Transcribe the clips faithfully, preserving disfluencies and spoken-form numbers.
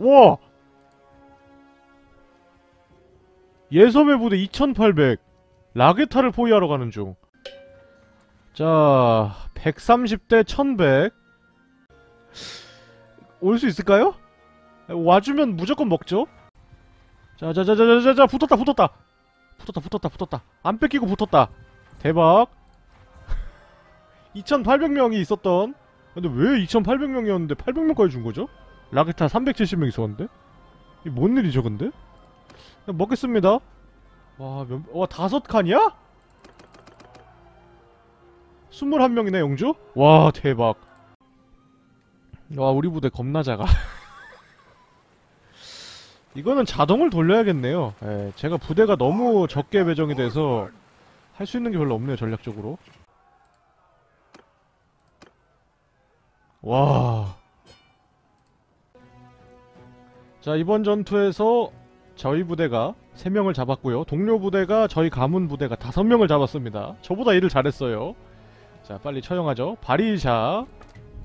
와! 예섬의 부대 이천팔백. 라게타를 포위하러 가는 중. 자, 백삼십 대 천백. 올 수 있을까요? 와주면 무조건 먹죠? 자자자자자자, 붙었다 붙었다 붙었다 붙었다 붙었다 안 뺏기고 붙었다. 대박. 이천팔백 명이 있었던, 근데 왜 이천팔백 명이었는데 팔백 명까지 준거죠? 라게타 삼백칠십 명 있었는데? 이게 뭔 일이죠 근데? 그냥 먹겠습니다. 와, 몇, 와 다섯 칸이야? 이십일 명이네 영주? 와 대박. 와 우리 부대 겁나 작아. 이거는 자동을 돌려야겠네요. 예, 제가 부대가 너무 적게 배정이 돼서 할 수 있는 게 별로 없네요, 전략적으로. 와. 자, 이번 전투에서 저희 부대가 세 명을 잡았고요. 동료 부대가, 저희 가문 부대가 다섯 명을 잡았습니다. 저보다 일을 잘했어요. 자, 빨리 처형하죠. 바리샤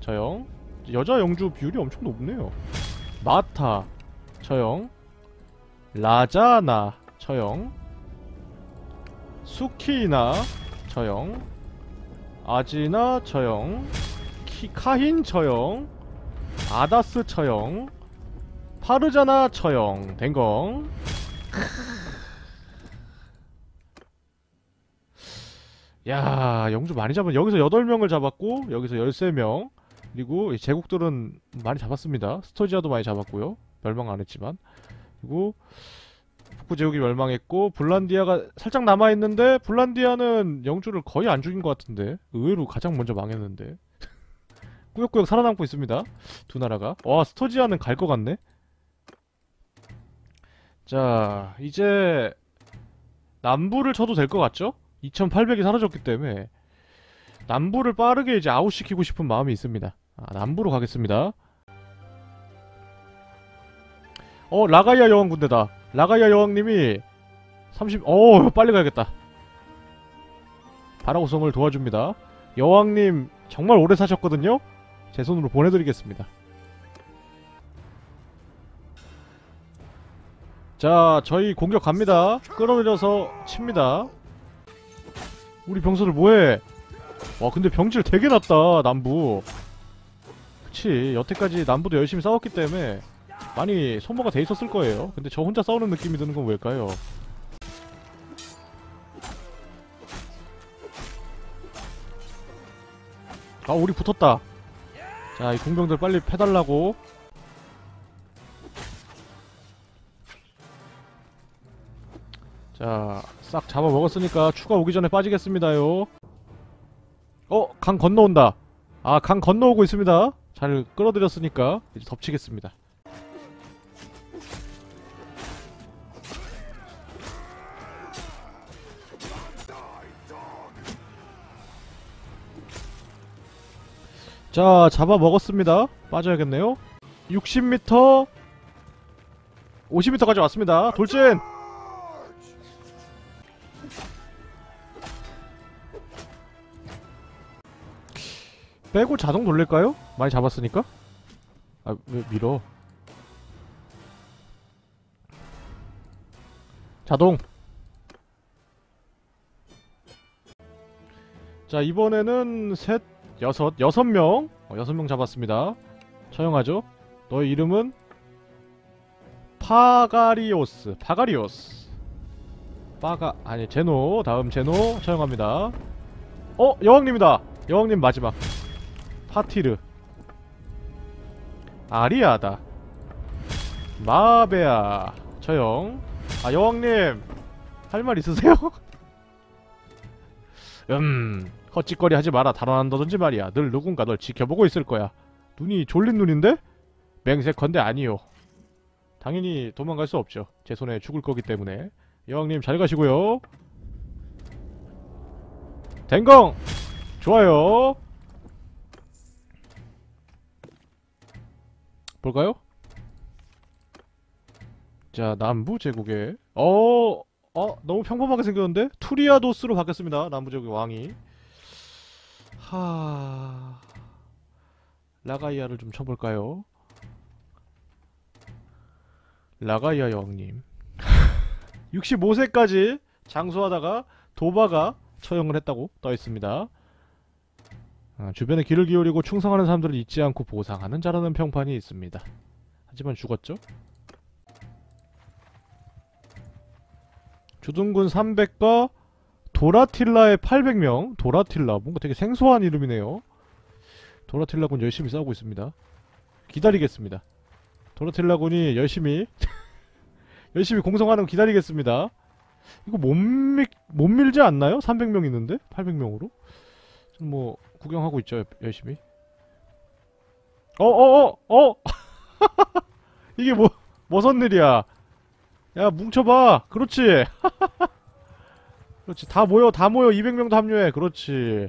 처형. 여자 영주 비율이 엄청 높네요. 마타 처형. 라자나 처형. 수키나 처형. 아지나 처형. 키, 카힌 처형. 아다스 처형. 파르자나 처형. 댕공. 야, 영주 많이 잡은. 여기서 여덟 명을 잡았고, 여기서 열세 명. 그리고 제국들은 많이 잡았습니다. 스토지아도 많이 잡았고요. 멸망 안했지만. 그리고 북부제국이 멸망했고, 불란디아가 살짝 남아있는데, 불란디아는 영주를 거의 안 죽인 것 같은데, 의외로 가장 먼저 망했는데 꾸역꾸역 살아남고 있습니다, 두 나라가. 와, 스토지아는 갈 것 같네. 자, 이제 남부를 쳐도 될 것 같죠? 이천팔백이 사라졌기 때문에 남부를 빠르게 이제 아웃시키고 싶은 마음이 있습니다. 아, 남부로 가겠습니다. 어, 라가이아 여왕 군대다. 라가이아 여왕님이 삼십... 어, 빨리 가야겠다. 바라고성을 도와줍니다. 여왕님 정말 오래 사셨거든요? 제 손으로 보내드리겠습니다. 자, 저희 공격 갑니다. 끌어들여서 칩니다. 우리 병사들 뭐해? 와, 근데 병질 되게 났다, 남부. 그치, 여태까지 남부도 열심히 싸웠기 때문에 많이 소모가 돼 있었을 거예요. 근데 저 혼자 싸우는 느낌이 드는 건 왜일까요? 아, 우리 붙었다. 자, 이 공병들 빨리 패달라고. 자, 싹 잡아먹었으니까 추가 오기 전에 빠지겠습니다요. 어, 강 건너온다. 아, 강 건너오고 있습니다. 잘 끌어들였으니까 이제 덮치겠습니다. 자, 잡아먹었습니다. 빠져야겠네요. 육십 미터 오십 미터까지 왔습니다. 돌진! 빼고 자동 돌릴까요? 많이 잡았으니까? 아, 왜 밀어? 자동! 자, 이번에는 셋, 여섯, 여섯 명! 어, 여섯 명 잡았습니다. 처형하죠? 너의 이름은? 파가리오스. 파가리오스. 파가, 아니, 제노. 다음 제노. 처형합니다. 어, 여왕님이다! 여왕님 마지막. 파티르. 아리아다. 마베아. 처형. 아, 여왕님! 할 말 있으세요? 음. 헛짓거리 하지 마라. 달아난다든지 말이야. 늘 누군가 널 지켜보고 있을 거야. 눈이 졸린 눈인데? 맹세컨대 아니요. 당연히 도망갈 수 없죠. 제 손에 죽을 거기 때문에. 여왕님 잘 가시고요. 댕공! 좋아요. 볼까요? 자, 남부 제국의 어... 어? 너무 평범하게 생겼는데? 투리아도스로 바뀌었습니다. 남부 제국의 왕이. 하... 라가이아를 좀 쳐볼까요? 라가이아 여왕님 육십오 세까지 장수하다가 도바가 처형을 했다고 떠있습니다. 아, 주변에 귀를 기울이고 충성하는 사람들을 잊지 않고 보상하는 자라는 평판이 있습니다. 하지만 죽었죠? 주둔군 삼백과 도라틸라의 팔백 명. 도라틸라 뭔가 되게 생소한 이름이네요. 도라틸라군 열심히 싸우고 있습니다. 기다리겠습니다. 도라틸라군이 열심히 열심히 공성하는 거 기다리겠습니다. 이거 못, 밀, 못 밀지 않나요? 삼백 명 있는데? 팔백 명으로? 좀 뭐 구경하고 있죠. 열심히. 어어어어! 어, 어, 어! 이게 뭐 뭐선 일이야. 야 뭉쳐봐. 그렇지. 그렇지. 다 모여 다 모여. 이백 명도 합류해. 그렇지.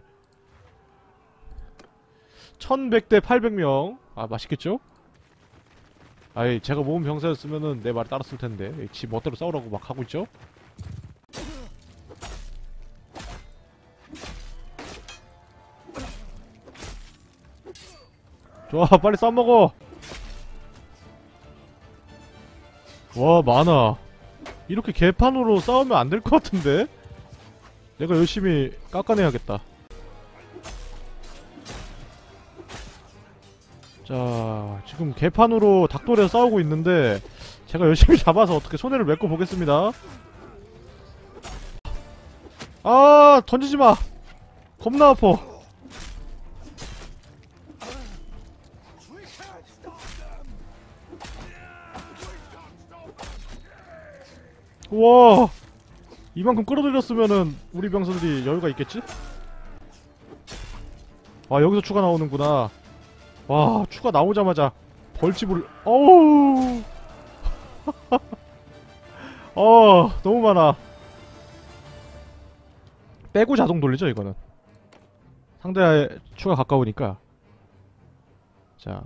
천백 대 팔백 명. 아 맛있겠죠? 아이 제가 모은 병사였으면은 내 말에 따랐을 텐데 지 멋대로 싸우라고 막 하고 있죠? 좋아 빨리 싸먹어. 와 많아. 이렇게 개판으로 싸우면 안 될 것 같은데? 내가 열심히 깎아내야겠다. 자 지금 개판으로 닭돌에서 싸우고 있는데 제가 열심히 잡아서 어떻게 손해를 맺고 보겠습니다. 아 던지지마. 겁나 아파. 우와 이만큼 끌어들였으면은 우리 병사들이 여유가 있겠지? 아 여기서 추가 나오는구나. 와 추가 나오자마자 벌집을 어우 어 너무 많아. 빼고 자동 돌리죠 이거는. 상대의 추가 가까우니까. 자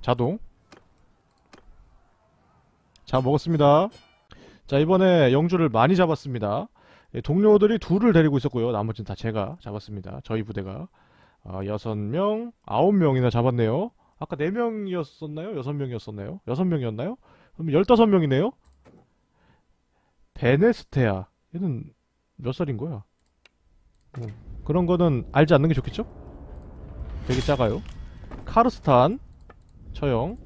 자동. 자 먹었습니다. 자 이번에 영주를 많이 잡았습니다. 예, 동료들이 둘을 데리고 있었고요. 나머지는 다 제가 잡았습니다. 저희 부대가 아, 여섯 명, 아홉 명이나 잡았네요. 아까 네 명이었었나요? 여섯 명이었었나요? 여섯 명이었나요? 그럼 열다섯 명이네요? 베네스테아. 얘는 몇 살인 거야? 음, 그런 거는 알지 않는 게 좋겠죠? 되게 작아요. 카르스탄. 처형.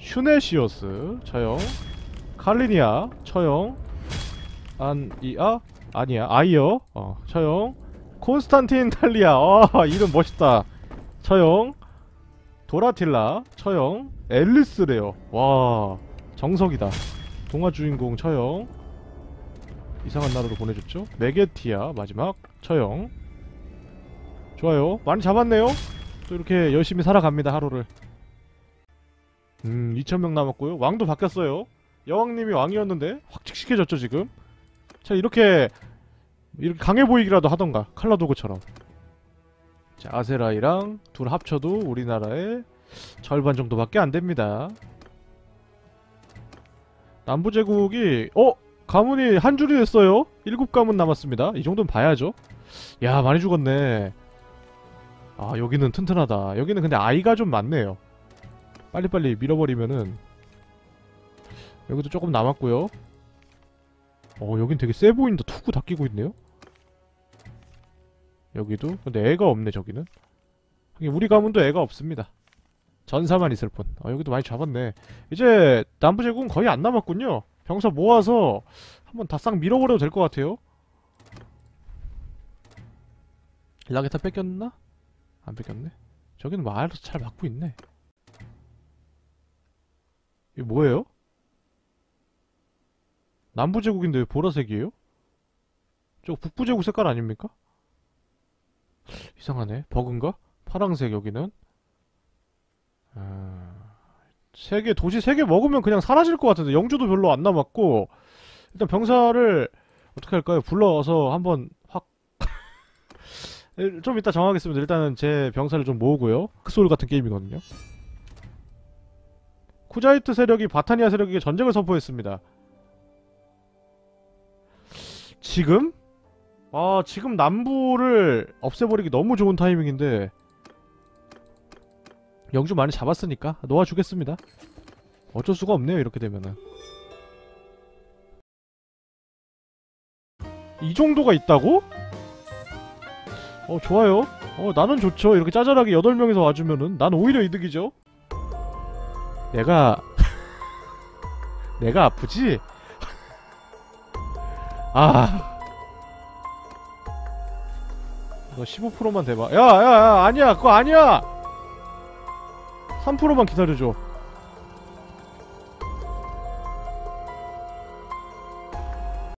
슈네시오스. 처형. 칼리니아. 처형. 안이아? 아니야. 아이어. 어, 처형. 콘스탄틴탈리아. 아 이름 멋있다. 처형. 도라틸라 처형. 앨리스래요. 와 정석이다. 동화 주인공 처형. 이상한 나라로 보내줬죠. 메게티아 마지막 처형. 좋아요. 많이 잡았네요. 또 이렇게 열심히 살아갑니다 하루를. 음 이천 명 남았고요. 왕도 바뀌었어요. 여왕님이 왕이었는데 확직시켜졌죠 지금. 자 이렇게 이렇게 강해 보이기라도 하던가 칼라도그처럼. 자 아세라이랑 둘 합쳐도 우리나라의 절반 정도밖에 안됩니다. 남부제국이 어? 가문이 한 줄이 됐어요? 일곱 가문 남았습니다. 이 정도는 봐야죠. 야 많이 죽었네. 아 여기는 튼튼하다. 여기는 근데 아이가 좀 많네요. 빨리빨리 밀어버리면은. 여기도 조금 남았고요. 어 여긴 되게 세 보인다. 투구 다 끼고 있네요. 여기도? 근데 애가 없네 저기는. 우리 가문도 애가 없습니다. 전사만 있을 뿐. 아 여기도 많이 잡았네. 이제 남부제국은 거의 안 남았군요. 병사 모아서 한번 다 싹 밀어버려도 될 것 같아요. 라게타 뺏겼나? 안 뺏겼네. 저기는 말도 잘 막고 있네. 이게 뭐예요? 남부제국인데 왜 보라색이에요? 저거 북부제국 색깔 아닙니까? 이상하네. 버그인가? 파랑색 여기는. 아... 세 개, 도시 세 개 먹으면 그냥 사라질 것 같은데 영주도 별로 안 남았고 일단 병사를 어떻게 할까요? 불러서 한번 확... 좀 이따 정하겠습니다. 일단은 제 병사를 좀 모으고요. 크소울 같은 게임이거든요. 쿠자이트 세력이 바타니아 세력에게 전쟁을 선포했습니다. 지금? 아 지금 남부를 없애버리기 너무 좋은 타이밍인데. 영주 많이 잡았으니까 놓아주겠습니다. 어쩔 수가 없네요, 이렇게 되면은. 이 정도가 있다고? 어, 좋아요. 어, 나는 좋죠. 이렇게 짜잘하게 여덟 명이서 와주면은 난 오히려 이득이죠. 내가 내가 아프지? 아, 너 십오 퍼센트만 대봐. 야야야, 아니야, 그거 아니야. 삼 퍼센트만 기다려줘.